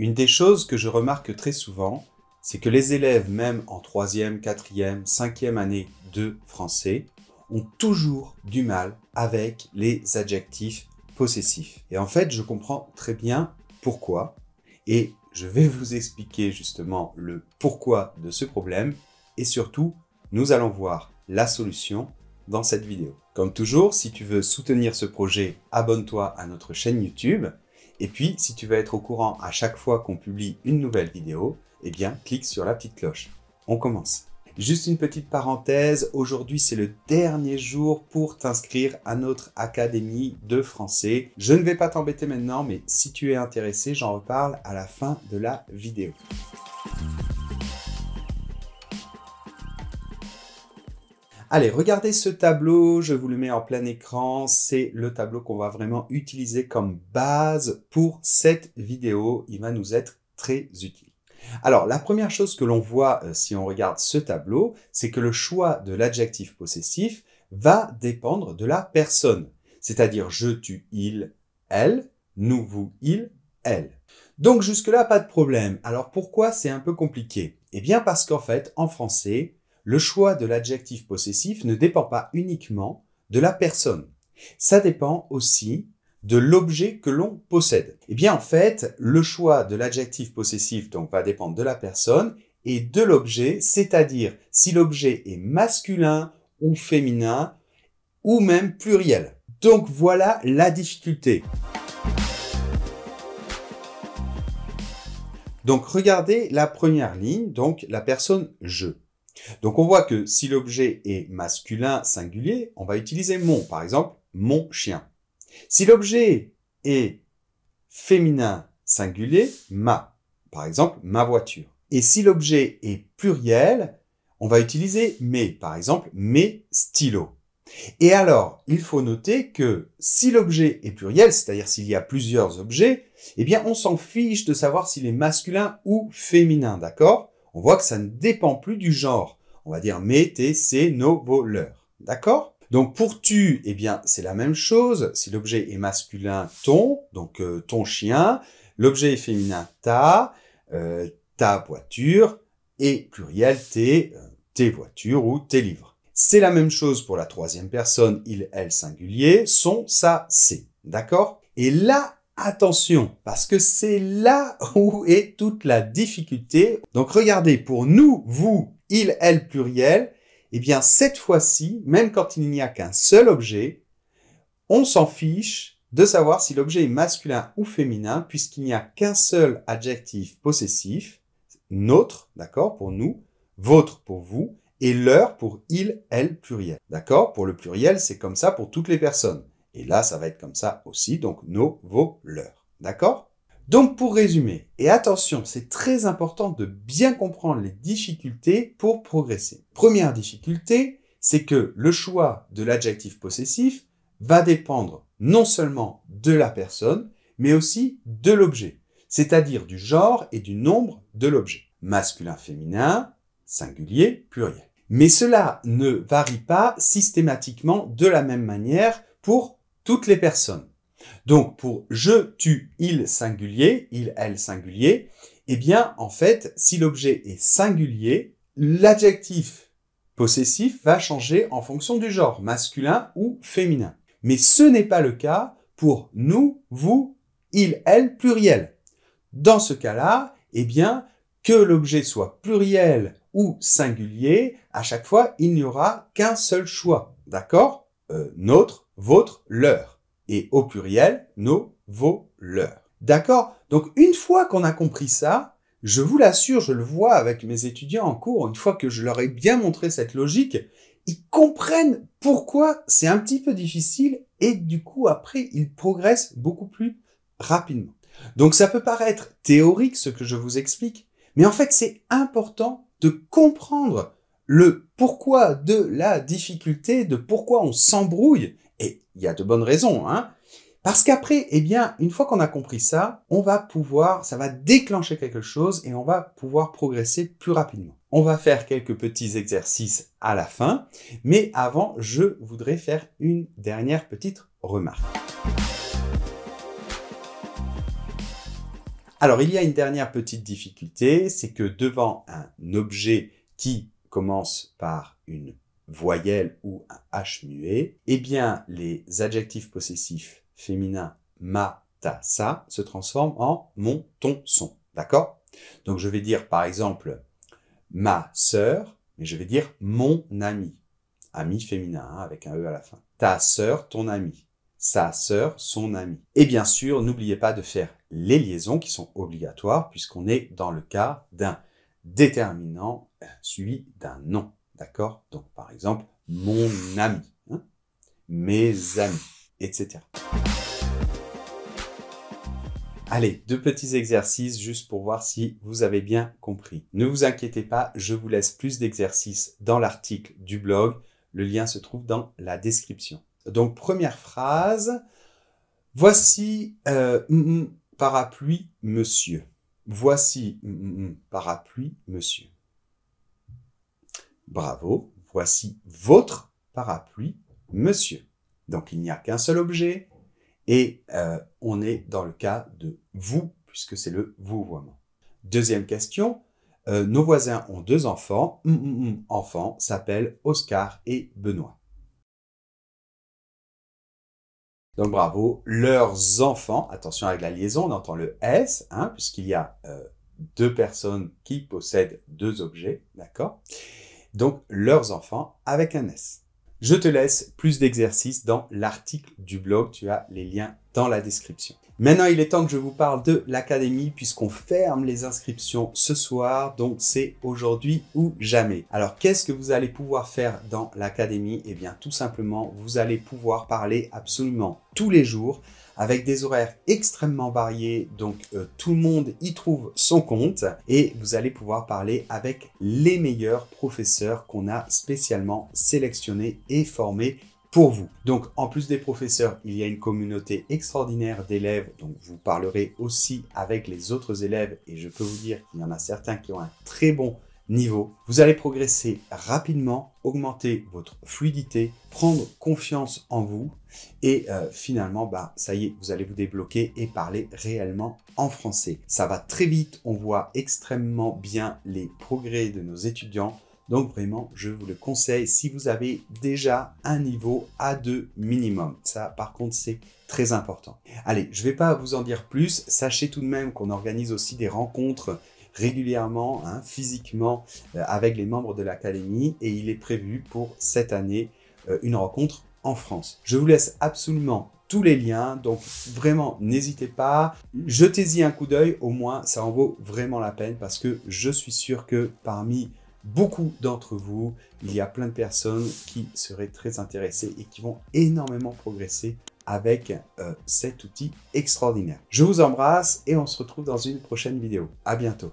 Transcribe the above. Une des choses que je remarque très souvent, c'est que les élèves, même en 3e, 4e, 5e année de français, ont toujours du mal avec les adjectifs possessifs. Et en fait, je comprends très bien pourquoi. Et je vais vous expliquer justement le pourquoi de ce problème. Et surtout, nous allons voir la solution dans cette vidéo. Comme toujours, si tu veux soutenir ce projet, abonne-toi à notre chaîne YouTube. Et puis, si tu veux être au courant à chaque fois qu'on publie une nouvelle vidéo, eh bien, clique sur la petite cloche. On commence. Juste une petite parenthèse, aujourd'hui c'est le dernier jour pour t'inscrire à notre académie de français. Je ne vais pas t'embêter maintenant, mais si tu es intéressé, j'en reparle à la fin de la vidéo. Allez, regardez ce tableau, je vous le mets en plein écran, c'est le tableau qu'on va vraiment utiliser comme base pour cette vidéo, il va nous être très utile. Alors, la première chose que l'on voit si on regarde ce tableau, c'est que le choix de l'adjectif possessif va dépendre de la personne, c'est-à-dire je, tu, il, elle, nous, vous, il, elle. Donc jusque-là, pas de problème. Alors pourquoi c'est un peu compliqué? Eh bien parce qu'en fait, en français, le choix de l'adjectif possessif ne dépend pas uniquement de la personne. Ça dépend aussi de l'objet que l'on possède. Eh bien, en fait, le choix de l'adjectif possessif donc va dépendre de la personne et de l'objet, c'est-à-dire si l'objet est masculin ou féminin ou même pluriel. Donc voilà la difficulté. Donc regardez la première ligne, donc la personne « je ». Donc on voit que si l'objet est masculin singulier, on va utiliser « mon », par exemple « mon chien ». Si l'objet est féminin singulier, « ma », par exemple « ma voiture ». Et si l'objet est pluriel, on va utiliser « mes », par exemple « mes stylos ». Et alors, il faut noter que si l'objet est pluriel, c'est-à-dire s'il y a plusieurs objets, eh bien on s'en fiche de savoir s'il est masculin ou féminin, d'accord ? On voit que ça ne dépend plus du genre. On va dire « mes, tes, c'est nos voleurs ». D'accord ? Donc pour « tu », eh bien c'est la même chose. Si l'objet est masculin, « ton », donc « ton chien », l'objet est féminin, « ta »,« ta voiture », et pluriel, « tes », tes voitures ou « tes livres ». C'est la même chose pour la troisième personne, « il, elle » singulier, « son »,« sa »,« ses ». D'accord ? Et là, attention, parce que c'est là où est toute la difficulté. Donc regardez, pour nous, vous, il, elle, pluriel, eh bien cette fois-ci, même quand il n'y a qu'un seul objet, on s'en fiche de savoir si l'objet est masculin ou féminin, puisqu'il n'y a qu'un seul adjectif possessif, notre, d'accord, pour nous, votre pour vous, et leur pour il, elle, pluriel. D'accord, pour le pluriel, c'est comme ça pour toutes les personnes. Et là, ça va être comme ça aussi, donc nos, vos, leurs. D'accord? Donc pour résumer, et attention, c'est très important de bien comprendre les difficultés pour progresser. Première difficulté, c'est que le choix de l'adjectif possessif va dépendre non seulement de la personne, mais aussi de l'objet, c'est-à-dire du genre et du nombre de l'objet. Masculin, féminin, singulier, pluriel. Mais cela ne varie pas systématiquement de la même manière pour toutes les personnes. Donc pour je, tu, il, elle singulier, eh bien en fait, si l'objet est singulier, l'adjectif possessif va changer en fonction du genre, masculin ou féminin. Mais ce n'est pas le cas pour nous, vous, il, elle, pluriel. Dans ce cas-là, eh bien que l'objet soit pluriel ou singulier, à chaque fois, il n'y aura qu'un seul choix. D'accord ? Notre, votre, leur. Et au pluriel, nos, vos, leurs. D'accord? Donc, une fois qu'on a compris ça, je vous l'assure, je le vois avec mes étudiants en cours, une fois que je leur ai bien montré cette logique, ils comprennent pourquoi c'est un petit peu difficile et du coup, après, ils progressent beaucoup plus rapidement. Donc, ça peut paraître théorique, ce que je vous explique, mais en fait, c'est important de comprendre le pourquoi de la difficulté, de pourquoi on s'embrouille. Et il y a de bonnes raisons, hein. Parce qu'après, eh bien, une fois qu'on a compris ça, on va pouvoir, ça va déclencher quelque chose et on va pouvoir progresser plus rapidement. On va faire quelques petits exercices à la fin, mais avant, je voudrais faire une dernière petite remarque. Alors, il y a une dernière petite difficulté, c'est que devant un objet qui commence par une voyelle ou un H muet, eh bien, les adjectifs possessifs féminins ma, ta, sa se transforment en mon, ton, son. D'accord? Donc, je vais dire, par exemple, ma sœur, mais je vais dire mon ami. Ami féminin, hein, avec un E à la fin. Ta sœur, ton ami. Sa sœur, son ami. Et bien sûr, n'oubliez pas de faire les liaisons qui sont obligatoires puisqu'on est dans le cas d'un déterminant suivi d'un nom. D'accord? Donc, par exemple, mon ami, hein, mes amis, etc. Allez, deux petits exercices juste pour voir si vous avez bien compris. Ne vous inquiétez pas, je vous laisse plus d'exercices dans l'article du blog. Le lien se trouve dans la description. Donc, première phrase. Voici parapluie monsieur. Voici parapluie monsieur. Bravo. Voici votre parapluie monsieur. Donc, il n'y a qu'un seul objet. Et on est dans le cas de vous, puisque c'est le vouvoiement. Deuxième question. Nos voisins ont deux enfants. Enfants s'appellent Oscar et Benoît. Donc bravo. Leurs enfants, attention avec la liaison, on entend le S, hein, puisqu'il y a deux personnes qui possèdent deux objets. D'accord? Donc leurs enfants avec un S. Je te laisse plus d'exercices dans l'article du blog, tu as les liens dans la description. Maintenant, il est temps que je vous parle de l'académie puisqu'on ferme les inscriptions ce soir, donc c'est aujourd'hui ou jamais. Alors, qu'est-ce que vous allez pouvoir faire dans l'académie? Eh bien, tout simplement, vous allez pouvoir parler absolument tous les jours avec des horaires extrêmement variés, donc tout le monde y trouve son compte et vous allez pouvoir parler avec les meilleurs professeurs qu'on a spécialement sélectionnés et formés pour vous. Donc, en plus des professeurs, il y a une communauté extraordinaire d'élèves, donc vous parlerez aussi avec les autres élèves et je peux vous dire qu'il y en a certains qui ont un très bon niveau. Vous allez progresser rapidement, augmenter votre fluidité, prendre confiance en vous et finalement, ça y est, vous allez vous débloquer et parler réellement en français. Ça va très vite, on voit extrêmement bien les progrès de nos étudiants. Donc vraiment, je vous le conseille si vous avez déjà un niveau A2 minimum. Ça, par contre, c'est très important. Allez, je ne vais pas vous en dire plus. Sachez tout de même qu'on organise aussi des rencontres régulièrement, hein, physiquement, avec les membres de l'académie et il est prévu pour cette année une rencontre en France. Je vous laisse absolument tous les liens, donc vraiment n'hésitez pas, jetez-y un coup d'œil, au moins ça en vaut vraiment la peine parce que je suis sûr que parmi beaucoup d'entre vous, il y a plein de personnes qui seraient très intéressées et qui vont énormément progresser avec cet outil extraordinaire. Je vous embrasse et on se retrouve dans une prochaine vidéo. À bientôt.